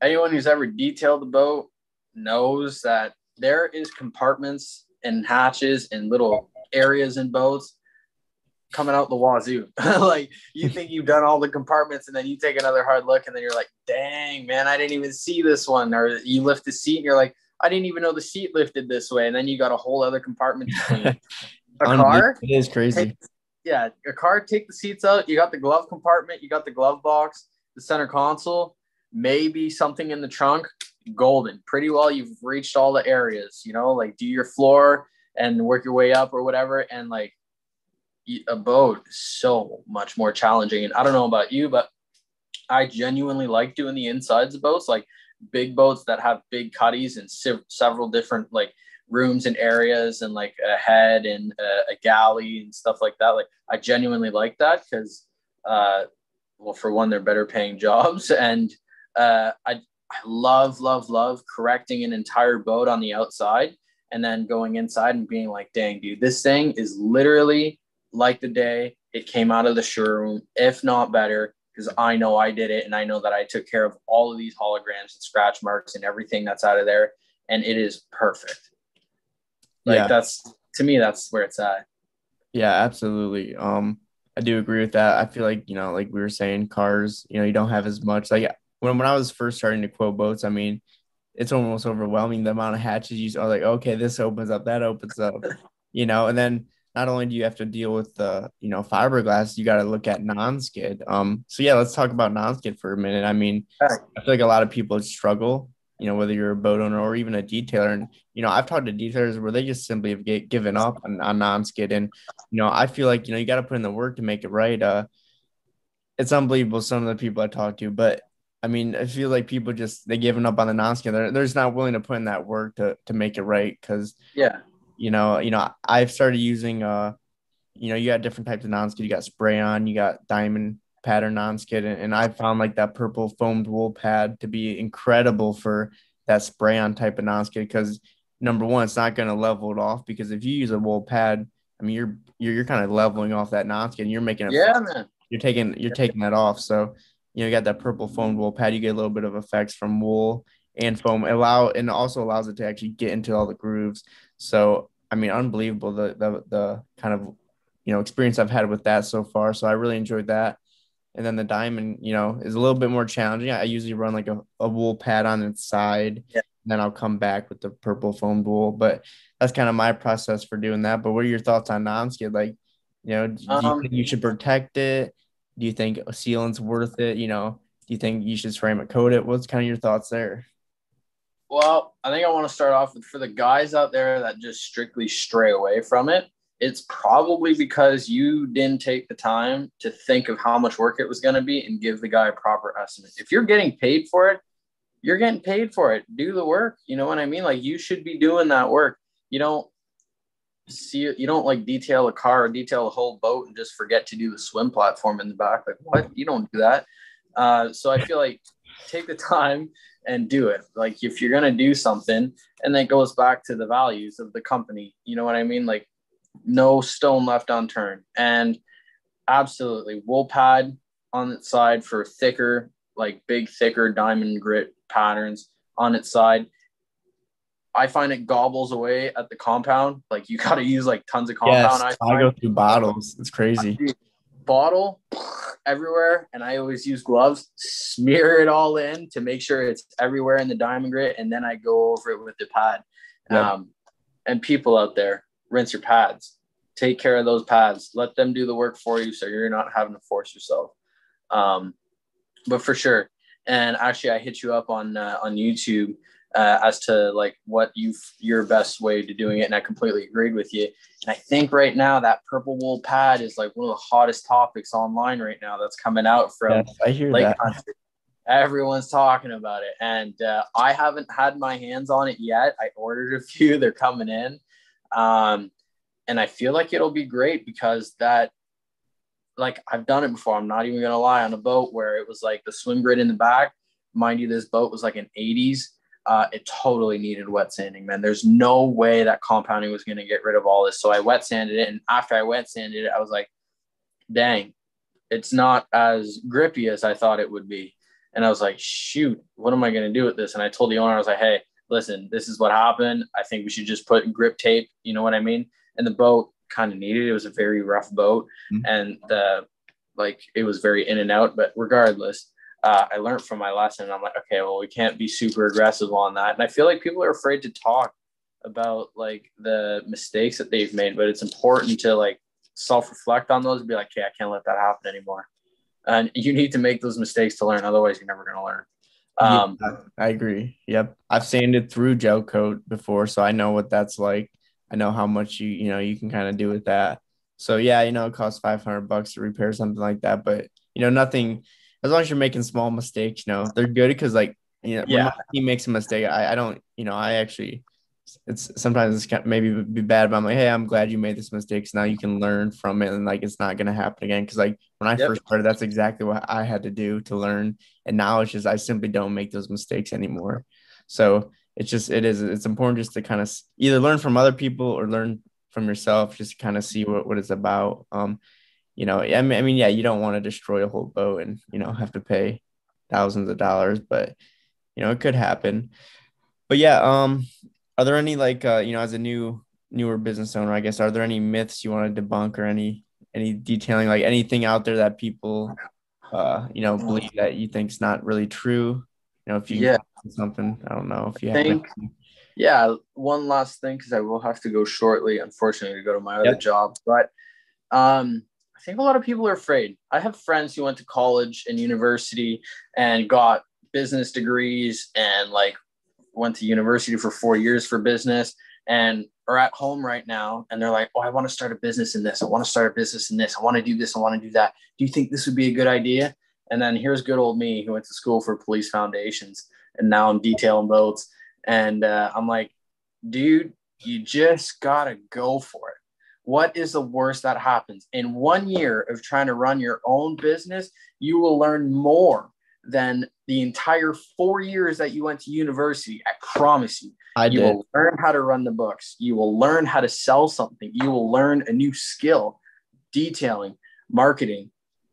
anyone who's ever detailed a boat knows that there is compartments and hatches and little areas in boats coming out the wazoo. Like, you think you've done all the compartments and then you take another hard look and then you're like, dang, man, I didn't even see this one. Or you lift the seat and you're like, I didn't even know the seat lifted this way. And then you got a whole other compartment. A car? It is crazy. Take, yeah. A car, take the seats out. You got the glove compartment. You got the glove box, the center console, maybe something in the trunk. Golden. Pretty well, you've reached all the areas, you know, like do your floor and work your way up or whatever. And like, a boat is so much more challenging. And I don't know about you, but I genuinely like doing the insides of boats, like big boats that have big cuddies and se- several different like rooms and areas and like a head and a, a galley and stuff like that. Like, I genuinely like that because, uh, well, for one, they're better paying jobs. And uh, I I love, love, love correcting an entire boat on the outside and then going inside and being like, dang, dude, this thing is literally like the day it came out of the showroom, if not better, because I know I did it. And I know that I took care of all of these holograms and scratch marks and everything that's out of there. And it is perfect. Like yeah. that's, to me, that's where it's at. Yeah, absolutely. Um, I do agree with that. I feel like, you know, like we were saying, cars, you know, you don't have as much. Like when, when I was first starting to quote boats, I mean, it's almost overwhelming the amount of hatches. You are like, okay, this opens up, that opens up, you know, and then not only do you have to deal with the, you know, fiberglass, you got to look at non-skid. Um, so yeah, let's talk about non-skid for a minute. I mean, I feel like a lot of people struggle, you know, whether you're a boat owner or even a detailer. And, you know, I've talked to detailers where they just simply have get, given up on, on non-skid. And, you know, I feel like, you know, you got to put in the work to make it right. Uh, it's unbelievable, some of the people I talk to. But, I mean, I feel like people just, they're giving up on the non-skid. They're, they're just not willing to put in that work to, to make it right. Because, yeah, you know, you know, I've started using, uh, you know, you got different types of non-skid. You got spray-on, you got diamond pattern non-skid, and, and I found like that purple foamed wool pad to be incredible for that spray-on type of non-skid, because number one, it's not going to level it off, because if you use a wool pad, I mean you're you're, you're kind of leveling off that non-skid and you're making it yeah fun. man you're taking you're taking that off. So you know, you got that purple foamed wool pad, you get a little bit of effects from wool and foam. It allow and also allows it to actually get into all the grooves. So I mean, unbelievable the the, the kind of, you know, experience I've had with that so far. So I really enjoyed that. And then the diamond, you know, is a little bit more challenging. I usually run like a, a wool pad on its side, yeah. and then I'll come back with the purple foamed wool. But that's kind of my process for doing that. But what are your thoughts on non-skid? Like, you know, do, um, do you think you should protect it? Do you think a sealant's worth it? You know, do you think you should frame it, coat it? What's kind of your thoughts there? Well, I think I want to start off with, for the guys out there that just strictly stray away from it, it's probably because you didn't take the time to think of how much work it was going to be and give the guy a proper estimate. If you're getting paid for it, you're getting paid for it. Do the work. You know what I mean? Like, you should be doing that work. You don't see, you don't like detail a car or detail a whole boat and just forget to do the swim platform in the back. Like, what? You don't do that. Uh, so I feel like take the time and do it. Like, if you're going to do something, and that goes back to the values of the company. You know what I mean? Like, no stone left unturned, and absolutely wool pad on its side for thicker, like big, thicker diamond grit patterns on its side. I find it gobbles away at the compound. Like, you got to use like tons of compound. Yes, I, I go through bottles. It's crazy. Bottle everywhere. And I always use gloves, smear it all in to make sure it's everywhere in the diamond grit. And then I go over it with the pad. Yeah. Um, and people out there, rinse your pads, take care of those pads, let them do the work for you, so you're not having to force yourself. Um, but for sure. And actually, I hit you up on, uh, on YouTube, uh, as to like what you've, your best way to doing it. And I completely agreed with you. And I think right now that purple wool pad is like one of the hottest topics online right now. That's coming out from, yes, I hear that. Country. Everyone's talking about it. And, uh, I haven't had my hands on it yet. I ordered a few, they're coming in. Um, and I feel like it'll be great, because that, like, I've done it before. I'm not even going to lie, on a boat where it was like the swim grid in the back. Mind you, this boat was like an eighties. Uh, it totally needed wet sanding, man. There's no way that compounding was going to get rid of all this. So I wet sanded it. And after I wet sanded it, I was like, dang, it's not as grippy as I thought it would be. And I was like, shoot, what am I going to do with this? And I told the owner, I was like, hey, listen, this is what happened. I think we should just put grip tape. You know what I mean? And the boat kind of needed it. It was a very rough boat, mm-hmm. and the, like, it was very in and out. But regardless, uh, I learned from my lesson. I'm like, okay, well, we can't be super aggressive on that. And I feel like people are afraid to talk about like the mistakes that they've made, but it's important to like self-reflect on those and be like, okay, I can't let that happen anymore. And you need to make those mistakes to learn. Otherwise, you're never going to learn. Um, yeah, I agree. Yep. I've sanded through gel coat before, so I know what that's like. I know how much you, you know, you can kind of do with that. So yeah, you know, it costs five hundred bucks to repair something like that, but you know, nothing, as long as you're making small mistakes, you know, they're good. Cause like, you know, yeah. when my team makes a mistake, I, I don't, you know, I actually it's sometimes it's kind of maybe be bad, but I'm like, hey, I'm glad you made this mistake. So now you can learn from it, and like it's not going to happen again. Because like when I yep. first started, that's exactly what I had to do to learn. And now it's just I simply don't make those mistakes anymore. So it's just it is it's important just to kind of either learn from other people or learn from yourself, just to kind of see what, what it's about. Um, you know, I mean, I mean, yeah, you don't want to destroy a whole boat and you know have to pay thousands of dollars, but you know it could happen. But yeah, um. Are there any like, uh, you know, as a new, newer business owner, I guess, are there any myths you want to debunk or any, any detailing, like anything out there that people, uh, you know, believe that you think is not really true? You know, if you yeah. something, I don't know if you I have think, Yeah. One last thing, because I will have to go shortly, unfortunately, to go to my yep. other job. But um, I think a lot of people are afraid. I have friends who went to college and university and got business degrees and like, went to university for four years for business and are at home right now. And they're like, oh, I want to start a business in this. I want to start a business in this. I want to do this. I want to do that. Do you think this would be a good idea? And then here's good old me who went to school for police foundations. And now I'm detailing boats. And uh, I'm like, dude, you just got to go for it. What is the worst that happens? In one year of trying to run your own business, you will learn more than the entire four years that you went to university. I promise you, I you did. will learn how to run the books. You will learn how to sell something. You will learn a new skill, detailing, marketing,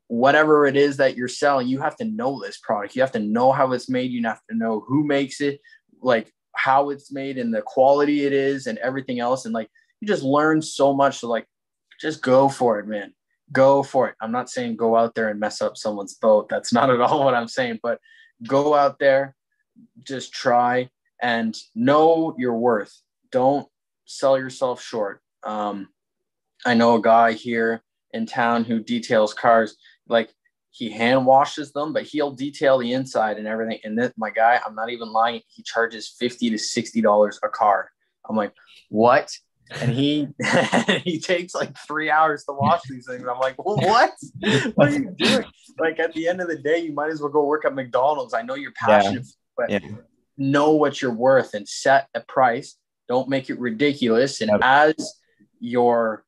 whatever it is that you're selling. You have to know this product. You have to know how it's made. You have to know who makes it, like how it's made and the quality it is and everything else. And like, you just learn so much. So like, just go for it, man. Go for it. I'm not saying go out there and mess up someone's boat. That's not at all what I'm saying, but go out there, just try and know your worth. Don't sell yourself short. Um, I know a guy here in town who details cars. Like he hand washes them, but he'll detail the inside and everything. And this, my guy, I'm not even lying. He charges fifty to sixty dollars a car. I'm like, what? And he he takes like three hours to wash these things. I'm like, well, what? What are you doing? Like at the end of the day, you might as well go work at McDonald's. I know you're passionate, yeah. but yeah. know what you're worth and set a price. Don't make it ridiculous. And as your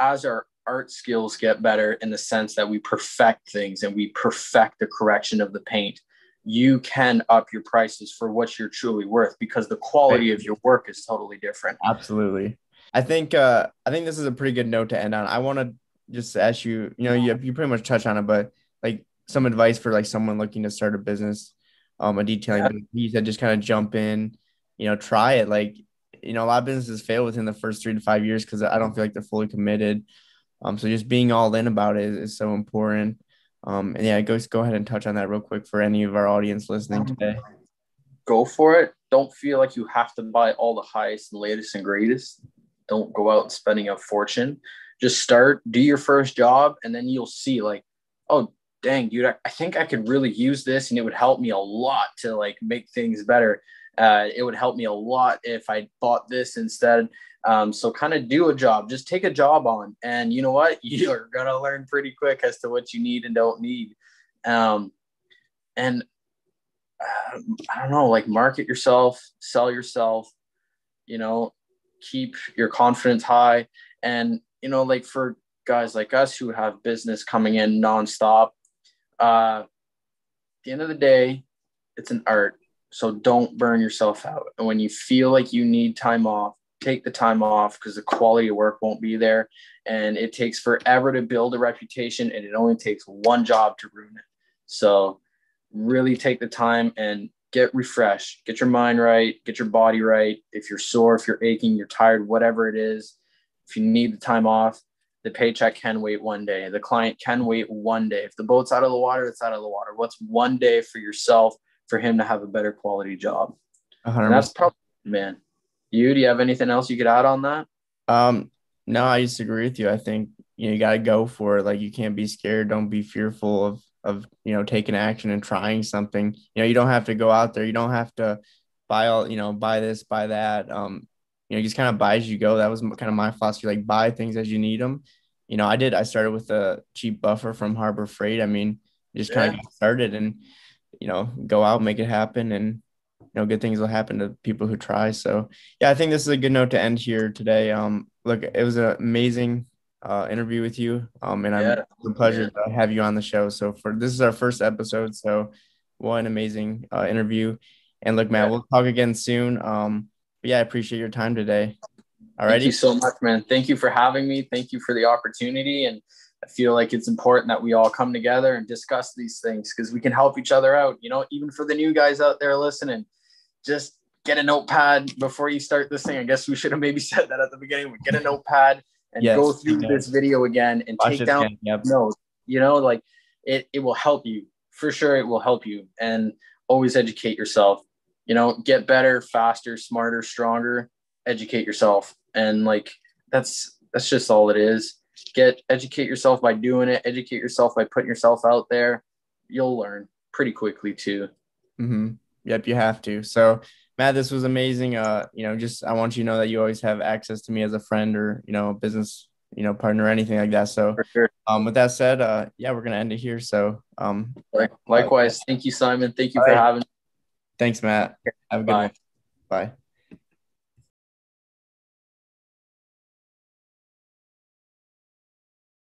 as our art skills get better in the sense that we perfect things and we perfect the correction of the paint, you can up your prices for what you're truly worth because the quality of your work is totally different. Absolutely. I think, uh, I think this is a pretty good note to end on. I want to just ask you, you know, you, you pretty much touch on it, but like some advice for like someone looking to start a business, um, a detailing yeah. business. You said just kind of jump in, you know, try it. Like, you know, a lot of businesses fail within the first three to five years because I don't feel like they're fully committed. Um, so just being all in about it is, is so important. Um, and yeah, go, go ahead and touch on that real quick for any of our audience listening today. Go for it. Don't feel like you have to buy all the highest and latest and greatest. Don't go out spending a fortune. Just start, do your first job, and then you'll see like, oh, dang, dude, I, I think I could really use this and it would help me a lot to like make things better. Uh, it would help me a lot if I bought this instead. Um, so kind of do a job, just take a job on, and you know what, you're going to learn pretty quick as to what you need and don't need. Um, and uh, I don't know, like market yourself, sell yourself, you know, keep your confidence high. And, you know, like for guys like us who have business coming in nonstop, uh, at the end of the day, it's an art. So don't burn yourself out. And when you feel like you need time off, take the time off because the quality of work won't be there. And it takes forever to build a reputation, and it only takes one job to ruin it. So really take the time and get refreshed, get your mind right, get your body right. If you're sore, if you're aching, you're tired, whatever it is, if you need the time off, the paycheck can wait one day. The client can wait one day. If the boat's out of the water, it's out of the water. What's one day for yourself for him to have a better quality job? one hundred percent. And that's probably, man. You, do you have anything else you could add on that? Um, no, I just agree with you. I think, you know, you got to go for it. Like you can't be scared. Don't be fearful of, of, you know, taking action and trying something. You know, you don't have to go out there. You don't have to buy all, you know, buy this, buy that. Um, you know, just kind of buy as you go. That was kind of my philosophy, like buy things as you need them. You know, I did, I started with a cheap buffer from Harbor Freight. I mean, just kind of yeah. got started and, you know, go out, make it happen. And you know, good things will happen to people who try. So yeah, I think this is a good note to end here today. Um, look, it was an amazing uh, interview with you. Um, and yeah. I'm a pleasure yeah. to have you on the show. So for, this is our first episode. So what an amazing uh, interview. And look, Matt, yeah. we'll talk again soon. Um, but yeah, I appreciate your time today. All right. Thank you so much, man. Thank you for having me. Thank you for the opportunity. And I feel like it's important that we all come together and discuss these things, because we can help each other out. You know, even for the new guys out there listening, just get a notepad before you start this thing. I guess we should have maybe said that at the beginning. We get a notepad and yes, go through yes. this video again and Watch take down yep. notes. You know, like it, it will help you for sure. It will help you. And always educate yourself. You know, get better, faster, smarter, stronger. Educate yourself. And like, that's, that's just all it is. Get, educate yourself by doing it. Educate yourself by putting yourself out there. You'll learn pretty quickly too. Mm-hmm. Yep. You have to. So Matt, this was amazing. Uh, you know, just, I want you to know that you always have access to me as a friend or, you know, business, you know, partner or anything like that. So for sure. um, with that said, uh, yeah, we're going to end it here. So um, likewise. Uh, thank you, Simon. Thank you for right. having me. Thanks, Matt. Have a good Bye. One. Bye.